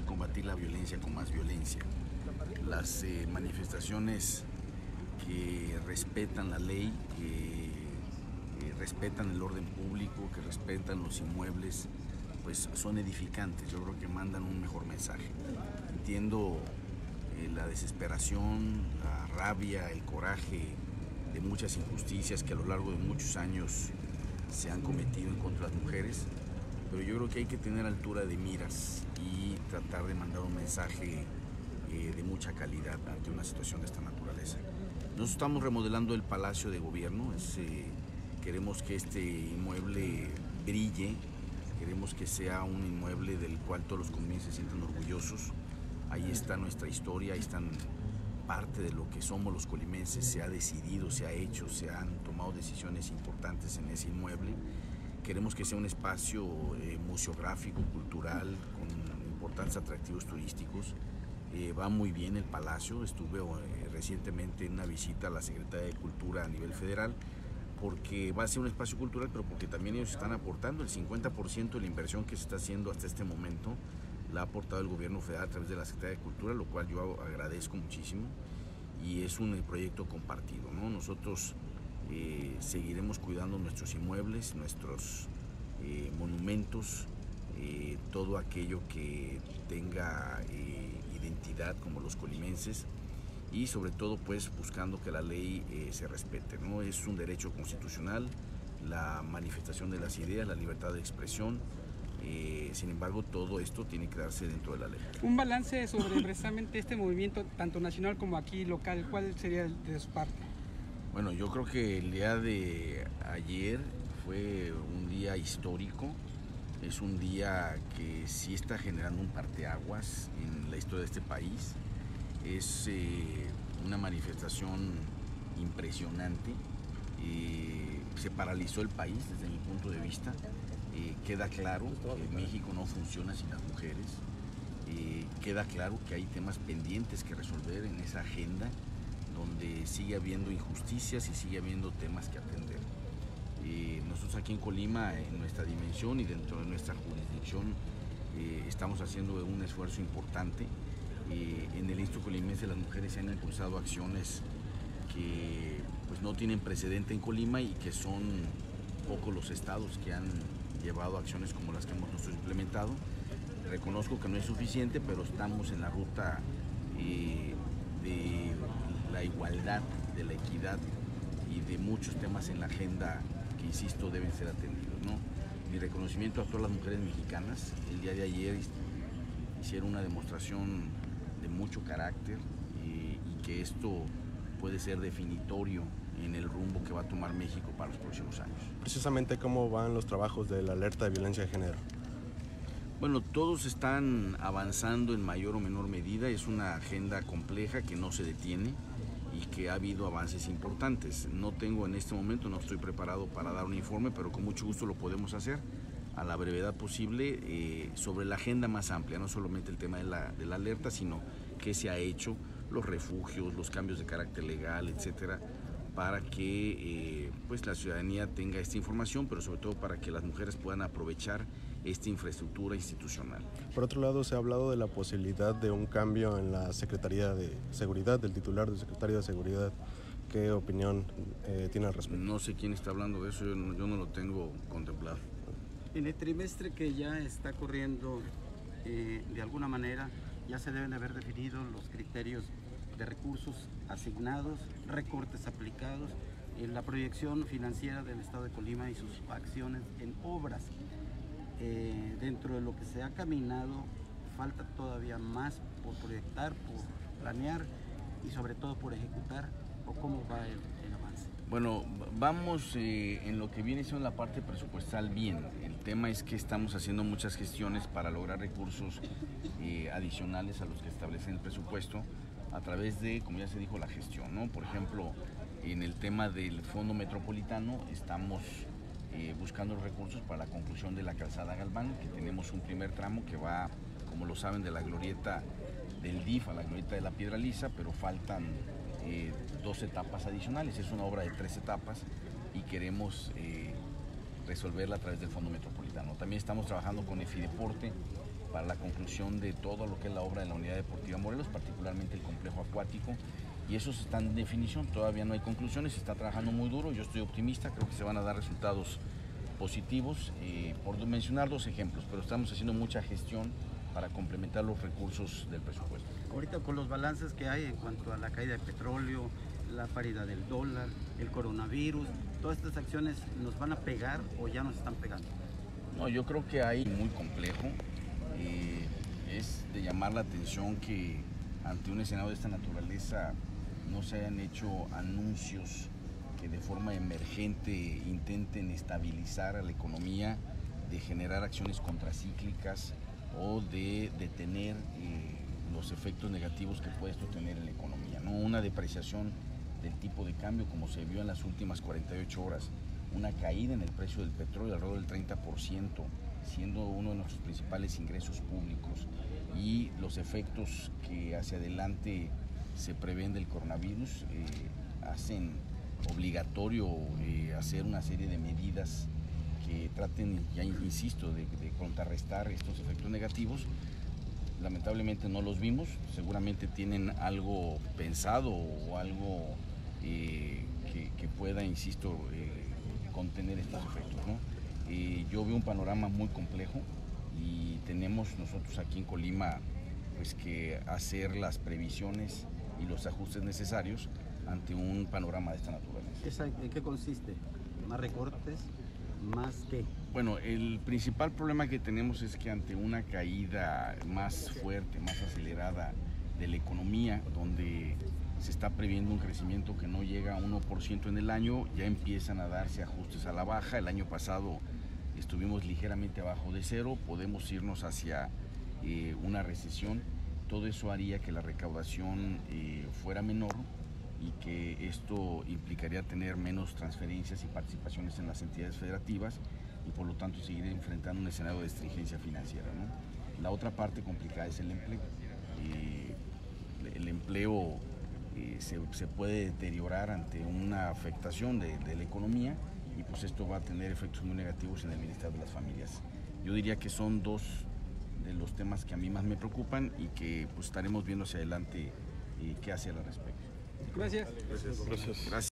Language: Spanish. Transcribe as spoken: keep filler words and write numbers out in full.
de combatir la violencia con más violencia. Las eh, manifestaciones que respetan la ley, que eh, respetan el orden público, que respetan los inmuebles, pues son edificantes. Yo creo que mandan un mejor mensaje. Entiendo eh, la desesperación, la rabia, el coraje de muchas injusticias que a lo largo de muchos años se han cometido en contra de las mujeres, pero yo creo que hay que tener altura de miras y tratar de mandar un mensaje eh, de mucha calidad ante una situación de esta naturaleza. Nosotros estamos remodelando el Palacio de Gobierno, es, eh, queremos que este inmueble brille, queremos que sea un inmueble del cual todos los colimenses se sientan orgullosos. Ahí está nuestra historia, ahí están parte de lo que somos los colimenses, se ha decidido, se ha hecho, se han tomado decisiones importantes en ese inmueble. Queremos que sea un espacio eh, museográfico, cultural, con importantes atractivos turísticos. Eh, va muy bien el Palacio. Estuve eh, recientemente en una visita a la Secretaría de Cultura a nivel federal, porque va a ser un espacio cultural, pero porque también ellos están aportando el cincuenta por ciento de la inversión que se está haciendo hasta este momento. La ha aportado el gobierno federal a través de la Secretaría de Cultura, lo cual yo agradezco muchísimo, y es un proyecto compartido, ¿no? Nosotros eh, seguiremos cuidando nuestros inmuebles, nuestros eh, monumentos, eh, todo aquello que tenga eh, identidad como los colimenses, y sobre todo pues buscando que la ley eh, se respete, ¿no? Es un derecho constitucional, la manifestación de las ideas, la libertad de expresión. Eh, sin embargo, todo esto tiene que darse dentro de la ley. Un balance sobre precisamente este movimiento, tanto nacional como aquí local, ¿cuál sería de su parte? Bueno, yo creo que el día de ayer fue un día histórico, es un día que sí está generando un parteaguas en la historia de este país, es eh, una manifestación impresionante, eh, se paralizó el país desde mi punto de vista. Eh, queda claro que México no funciona sin las mujeres, eh, queda claro que hay temas pendientes que resolver en esa agenda donde sigue habiendo injusticias y sigue habiendo temas que atender. Eh, nosotros aquí en Colima, en nuestra dimensión y dentro de nuestra jurisdicción, eh, estamos haciendo un esfuerzo importante. Eh, en el Instituto Colimense las mujeres se han impulsado acciones que pues, no tienen precedente en Colima y que son pocos los estados que han llevado acciones como las que hemos nosotros implementado. Reconozco que no es suficiente, pero estamos en la ruta eh, de la igualdad, de la equidad y de muchos temas en la agenda que, insisto, deben ser atendidos, ¿no? Mi reconocimiento a todas las mujeres mexicanas. El día de ayer hicieron una demostración de mucho carácter eh, y que esto puede ser definitorio en el rumbo que va a tomar México para los próximos años. Precisamente, ¿cómo van los trabajos de la alerta de violencia de género? Bueno, todos están avanzando en mayor o menor medida. Es una agenda compleja que no se detiene y que ha habido avances importantes. No tengo en este momento, no estoy preparado para dar un informe, pero con mucho gusto lo podemos hacer a la brevedad posible eh, sobre la agenda más amplia, no solamente el tema de la, de la alerta, sino qué se ha hecho, los refugios, los cambios de carácter legal, etcétera, para que eh, pues la ciudadanía tenga esta información, pero sobre todo para que las mujeres puedan aprovechar esta infraestructura institucional. Por otro lado, se ha hablado de la posibilidad de un cambio en la Secretaría de Seguridad, del titular de Secretaría de Seguridad. ¿Qué opinión eh, tiene al respecto? No sé quién está hablando de eso, yo no, yo no lo tengo contemplado. En el trimestre que ya está corriendo, eh, de alguna manera, ya se deben haber definido los criterios de recursos asignados, recortes aplicados, en la proyección financiera del Estado de Colima y sus acciones en obras. Eh, dentro de lo que se ha caminado, falta todavía más por proyectar, por planear y sobre todo por ejecutar, o cómo va el, el avance. Bueno, vamos eh, en lo que viene siendo la parte presupuestal bien. El tema es que estamos haciendo muchas gestiones para lograr recursos eh, adicionales a los que establece el presupuesto, a través de, como ya se dijo, la gestión, ¿no? Por ejemplo, en el tema del fondo metropolitano estamos eh, buscando recursos para la conclusión de la calzada Galván, que tenemos un primer tramo que va, como lo saben, de la glorieta del D I F a la glorieta de la Piedra Lisa, pero faltan eh, dos etapas adicionales. Es una obra de tres etapas y queremos eh, resolverla a través del fondo metropolitano. También estamos trabajando con E F I Deporte para la conclusión de todo lo que es la obra de la unidad deportiva Morelos, particularmente el complejo acuático, y eso está en definición, todavía no hay conclusiones, se está trabajando muy duro, yo estoy optimista, creo que se van a dar resultados positivos, eh, por mencionar dos ejemplos, pero estamos haciendo mucha gestión para complementar los recursos del presupuesto. Ahorita con los balances que hay en cuanto a la caída del petróleo, la paridad del dólar, el coronavirus, ¿todas estas acciones nos van a pegar o ya nos están pegando? No, yo creo que hay muy complejo, eh, es de llamar la atención que ante un escenario de esta naturaleza no se hayan hecho anuncios que de forma emergente intenten estabilizar a la economía, de generar acciones contracíclicas o de detener eh, los efectos negativos que puede esto tener en la economía, ¿no? Una depreciación del tipo de cambio como se vio en las últimas cuarenta y ocho horas, una caída en el precio del petróleo alrededor del treinta por ciento, siendo uno de nuestros principales ingresos públicos, y los efectos que hacia adelante se prevén del coronavirus eh, hacen obligatorio eh, hacer una serie de medidas que traten, ya insisto, de, de contrarrestar estos efectos negativos. Lamentablemente no los vimos, seguramente tienen algo pensado o algo eh, que, que pueda, insisto, eh, contener estos efectos, ¿no? Eh, yo veo un panorama muy complejo y tenemos nosotros aquí en Colima pues que hacer las previsiones y los ajustes necesarios ante un panorama de esta naturaleza. ¿En qué consiste? ¿Más recortes? ¿Más qué? Bueno, el principal problema que tenemos es que ante una caída más fuerte, más acelerada de la economía, donde se está previendo un crecimiento que no llega a uno por ciento en el año, ya empiezan a darse ajustes a la baja. El año pasado estuvimos ligeramente abajo de cero, podemos irnos hacia eh, una recesión. Todo eso haría que la recaudación eh, fuera menor, y que esto implicaría tener menos transferencias y participaciones en las entidades federativas y por lo tanto seguir enfrentando un escenario de estringencia financiera, ¿no? La otra parte complicada es el empleo. Eh, el empleo eh, se, se puede deteriorar ante una afectación de, de la economía, y pues esto va a tener efectos muy negativos en el Ministerio de las Familias. Yo diría que son dos de los temas que a mí más me preocupan y que pues estaremos viendo hacia adelante eh, qué hacer al respecto. Gracias. Gracias. Gracias. Gracias.